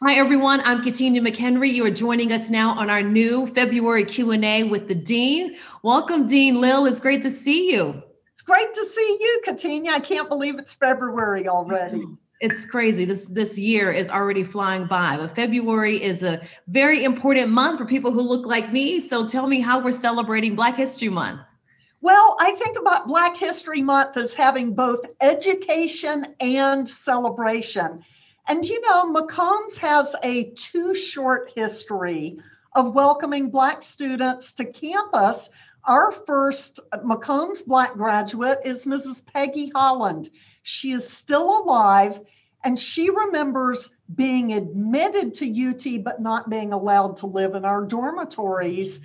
Hi, everyone. I'm Catenya McHenry. You are joining us now on our new February Q&A with the Dean. Welcome, Dean Lil. It's great to see you. It's great to see you, Catenya. I can't believe it's February already. It's crazy. This year is already flying by, but February is a very important month for people who look like me. So tell me how we're celebrating Black History Month. Well, I think about Black History Month as having both education and celebration. And you know, McCombs has a too short history of welcoming Black students to campus. Our first McCombs Black graduate is Mrs. Peggy Holland. She is still alive, and she remembers being admitted to UT but not being allowed to live in our dormitories.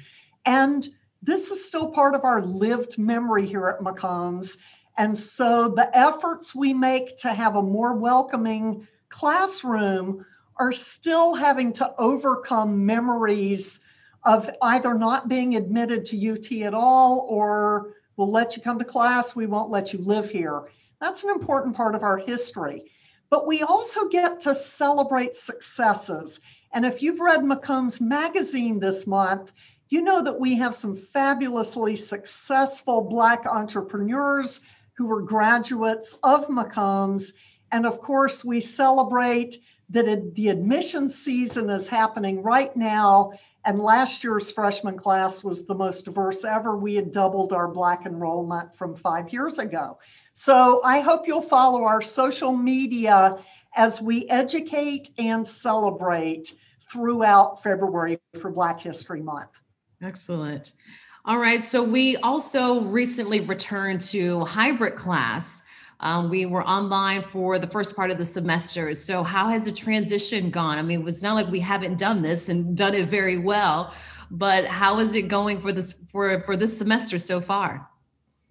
And this is still part of our lived memory here at McCombs. And so the efforts we make to have a more welcoming classroom are still having to overcome memories of either not being admitted to UT at all, or we'll let you come to class, we won't let you live here. That's an important part of our history. But we also get to celebrate successes. And if you've read McCombs Magazine this month, you know that we have some fabulously successful Black entrepreneurs who were graduates of McCombs. And of course, we celebrate that the admissions season is happening right now. And last year's freshman class was the most diverse ever. We had doubled our Black enrollment from 5 years ago. So I hope you'll follow our social media as we educate and celebrate throughout February for Black History Month. Excellent. All right. So we also recently returned to hybrid class. We were online for the first part of the semester. So how has the transition gone? I mean, it's not like we haven't done this and done it very well, but how is it going for this semester so far?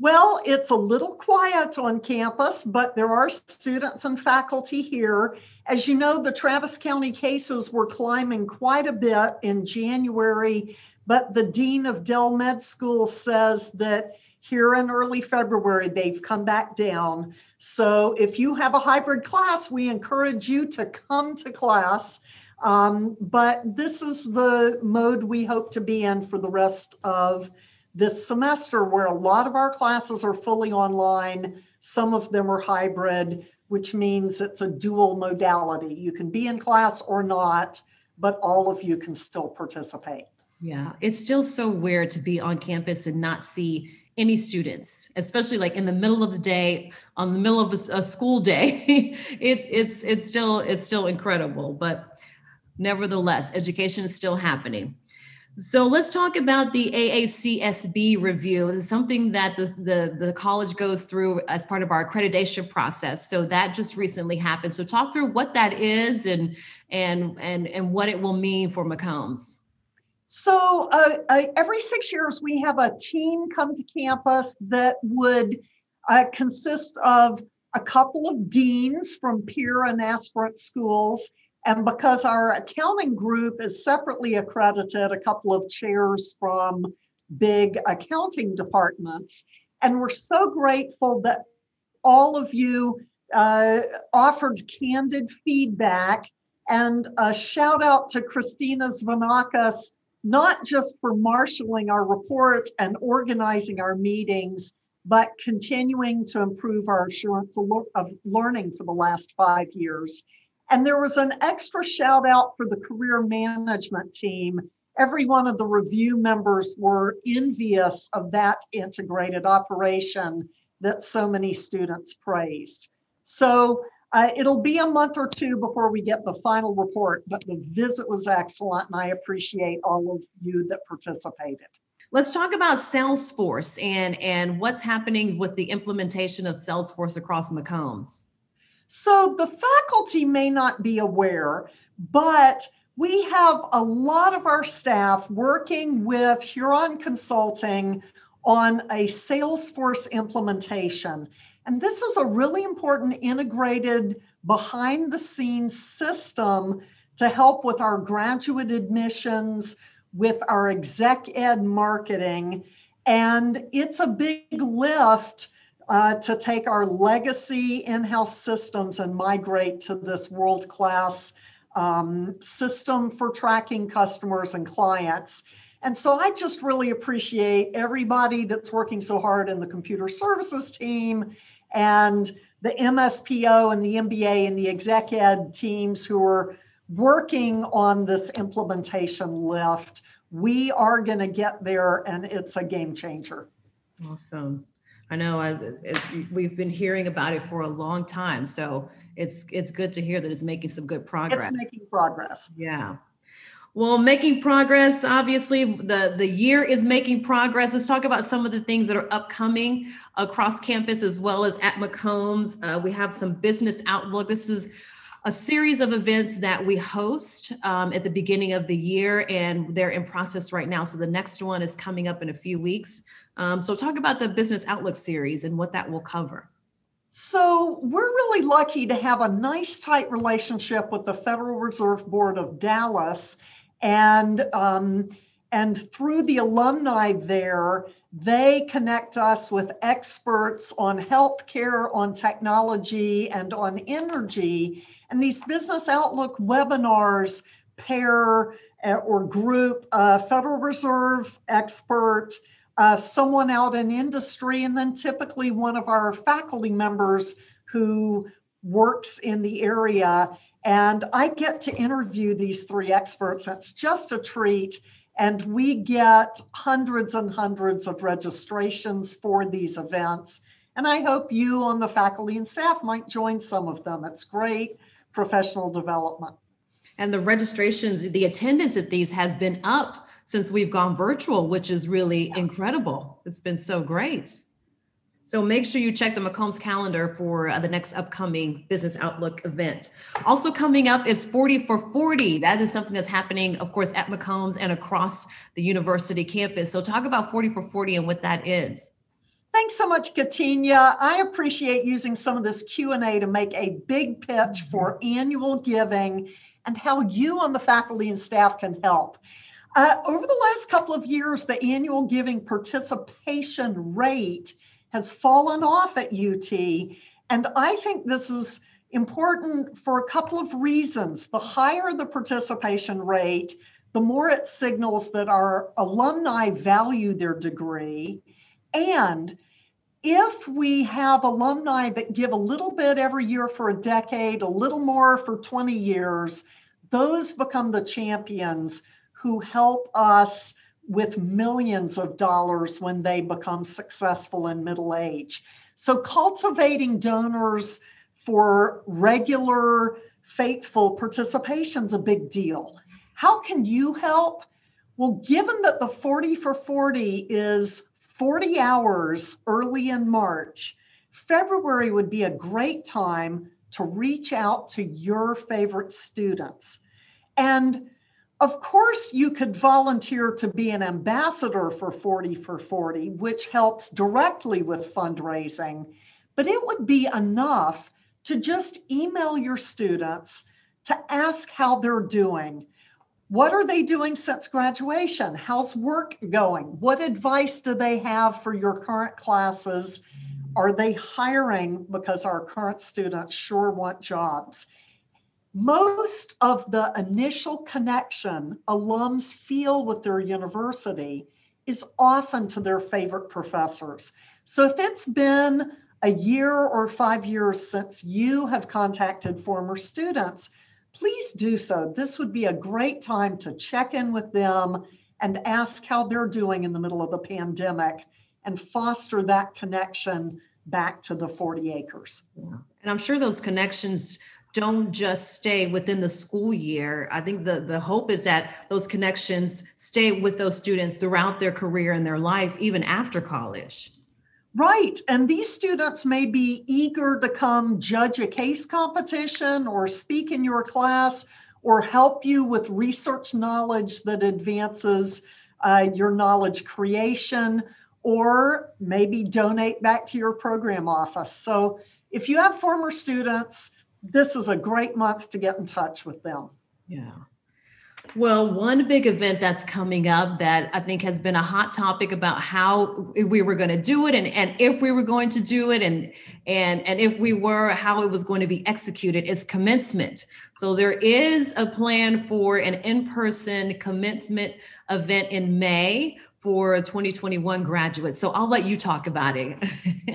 Well, it's a little quiet on campus, but there are students and faculty here. As you know, the Travis County cases were climbing quite a bit in January, but the dean of Dell Med School says that here in early February, they've come back down. So if you have a hybrid class, we encourage you to come to class. But this is the mode we hope to be in for the rest of this semester, where a lot of our classes are fully online. Some of them are hybrid, which means it's a dual modality. You can be in class or not, but all of you can still participate. Yeah, it's still so weird to be on campus and not see any students, especially like in the middle of the day, on the middle of a school day. It's still incredible, but nevertheless, education is still happening. So let's talk about the AACSB review. This is something that the college goes through as part of our accreditation process. So that just recently happened. So talk through what that is and what it will mean for McCombs. So every 6 years, we have a team come to campus that would consist of a couple of deans from peer and aspirant schools. And because our accounting group is separately accredited, a couple of chairs from big accounting departments. And we're so grateful that all of you offered candid feedback. And a shout out to Christina Zvanakis, not just for marshaling our report and organizing our meetings, but continuing to improve our assurance of learning for the last 5 years. And there was an extra shout out for the career management team. Every one of the review members were envious of that integrated operation that so many students praised. So it'll be a month or two before we get the final report, but the visit was excellent, and I appreciate all of you that participated. Let's talk about Salesforce and what's happening with the implementation of Salesforce across McCombs. So the faculty may not be aware, but we have a lot of our staff working with Huron Consulting on a Salesforce implementation. And this is a really important integrated behind-the-scenes system to help with our graduate admissions, with our exec ed marketing. And it's a big lift to take our legacy in-house systems and migrate to this world-class system for tracking customers and clients. And so I just really appreciate everybody that's working so hard in the computer services team and the MSPO and the MBA and the exec ed teams who are working on this implementation lift. We are going to get there, and it's a game changer. Awesome. I know we've been hearing about it for a long time, so it's good to hear that it's making some good progress. It's making progress. Yeah. Well, making progress, obviously, the year is making progress. Let's talk about some of the things that are upcoming across campus as well as at McCombs. We have some business outlook. This is a series of events that we host at the beginning of the year, and they're in process right now. So the next one is coming up in a few weeks. So talk about the Business Outlook series and what that will cover. So we're really lucky to have a nice, tight relationship with the Federal Reserve Board of Dallas. And through the alumni there, they connect us with experts on healthcare, on technology, and on energy. And these Business Outlook webinars pair or group a Federal Reserve expert, someone out in industry, and then typically one of our faculty members who works in the area. And I get to interview these three experts. That's just a treat. And we get hundreds and hundreds of registrations for these events. And I hope you on the faculty and staff might join some of them. It's great professional development. And the registrations, the attendance at these has been up since we've gone virtual, which is really incredible. It's been so great. So make sure you check the McCombs calendar for the next upcoming Business Outlook event. Also coming up is 40 for 40. That is something that's happening, of course, at McCombs and across the university campus. So talk about 40 for 40 and what that is. Thanks so much, Catenya. I appreciate using some of this Q&A to make a big pitch for annual giving and how you on the faculty and staff can help. Over the last couple of years, the annual giving participation rate has fallen off at UT. And I think this is important for a couple of reasons. The higher the participation rate, the more it signals that our alumni value their degree. And if we have alumni that give a little bit every year for a decade, a little more for 20 years, those become the champions who help us with millions of dollars when they become successful in middle age. So cultivating donors for regular, faithful participation is a big deal. How can you help? Well, given that the 40 for 40 is 40 hours early in March, February would be a great time to reach out to your favorite students. And of course, you could volunteer to be an ambassador for 40 for 40, which helps directly with fundraising, but it would be enough to just email your students to ask how they're doing. What are they doing since graduation? How's work going? What advice do they have for your current classes? Are they hiring? Because our current students sure want jobs. Most of the initial connection alums feel with their university is often to their favorite professors. So if it's been a year or 5 years since you have contacted former students, please do so. This would be a great time to check in with them and ask how they're doing in the middle of the pandemic and foster that connection back to the 40 acres. Yeah. And I'm sure those connections don't just stay within the school year. I think the hope is that those connections stay with those students throughout their career and their life, even after college. Right, and these students may be eager to come judge a case competition or speak in your class or help you with research knowledge that advances your knowledge creation, or maybe donate back to your program office. So if you have former students, this is a great month to get in touch with them. Yeah. Well, one big event that's coming up that I think has been a hot topic about how we were going to do it and if we were going to do it and if we were, how it was going to be executed is commencement. So there is a plan for an in-person commencement event in May for 2021 graduates. So I'll let you talk about it.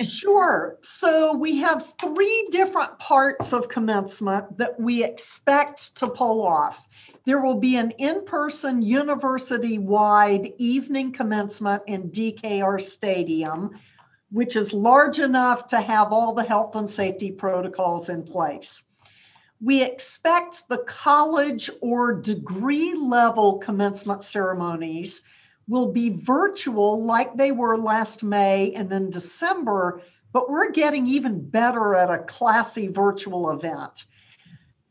Sure. So we have three different parts of commencement that we expect to pull off. There will be an in-person university-wide evening commencement in DKR Stadium, which is large enough to have all the health and safety protocols in place. We expect the college or degree level commencement ceremonies will be virtual like they were last May and in December, but we're getting even better at a classy virtual event.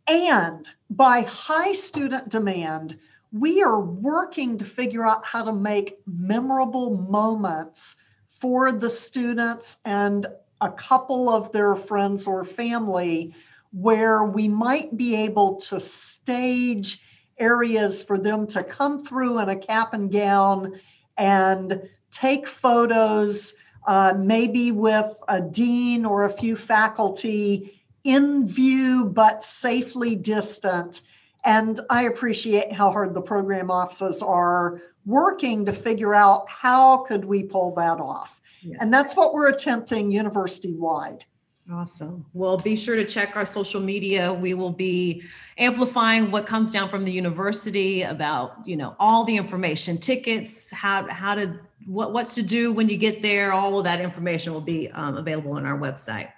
And by high student demand, we are working to figure out how to make memorable moments for the students and a couple of their friends or family where we might be able to stage areas for them to come through in a cap and gown and take photos, maybe with a dean or a few faculty in view, but safely distant. And I appreciate how hard the program offices are working to figure out how could we pull that off. Yeah. And that's what we're attempting university-wide. Awesome. Well, be sure to check our social media. We will be amplifying what comes down from the university about, you know, all the information, tickets, what's to do when you get there. All of that information will be available on our website.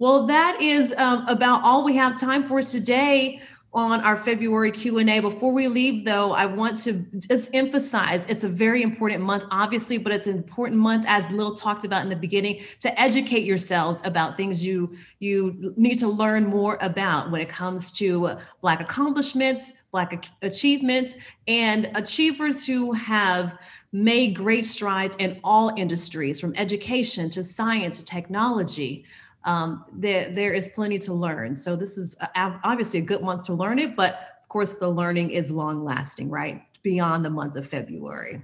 Well, that is about all we have time for today on our February Q&A. Before we leave, though, I want to just emphasize it's a very important month, obviously, but it's an important month, as Lil talked about in the beginning, to educate yourselves about things you need to learn more about when it comes to Black accomplishments, Black achievements, and achievers who have made great strides in all industries, from education to science to technology. There is plenty to learn. So this is obviously a good month to learn it, but of course the learning is long lasting, right? Beyond the month of February.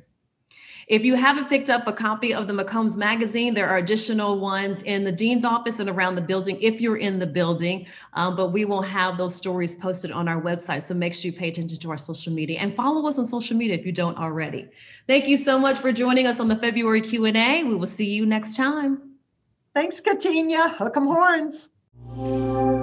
If you haven't picked up a copy of the McCombs magazine, there are additional ones in the dean's office and around the building if you're in the building, but we will have those stories posted on our website. So make sure you pay attention to our social media and follow us on social media if you don't already. Thank you so much for joining us on the February Q&A. We will see you next time. Thanks, Catenya. Hook 'em horns.